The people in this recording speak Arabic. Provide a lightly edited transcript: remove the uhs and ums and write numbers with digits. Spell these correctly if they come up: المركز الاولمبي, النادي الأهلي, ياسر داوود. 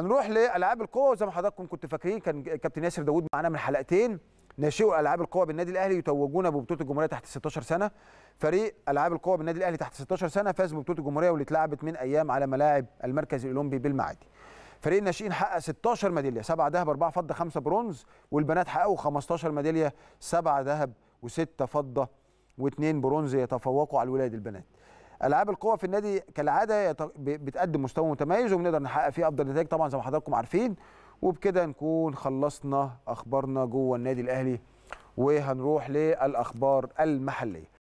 هنروح لالعاب القوه، وزي ما حضراتكم كنت فاكرين كان كابتن ياسر داوود معانا من حلقتين. ناشئو العاب القوه بالنادي الاهلي يتوجون ببطوله الجمهوريه تحت 16 سنه. فريق العاب القوه بالنادي الاهلي تحت 16 سنه فاز ببطوله الجمهوريه واللي اتلعبت من ايام على ملاعب المركز الاولمبي بالمعادي. فريق الناشئين حقق 16 ميداليه، 7 ذهب 4 فضه 5 برونز، والبنات حققوا 15 ميداليه، 7 ذهب و6 فضه و2 برونز، يتفوقوا على الولاد البنات. العاب القوه في النادي كالعاده بتقدم مستوى متميز وبنقدر نحقق فيه افضل نتائج طبعا زي ما حضراتكم عارفين. وبكده نكون خلصنا اخبارنا جوه النادي الاهلي، وهنروح للاخبار المحليه.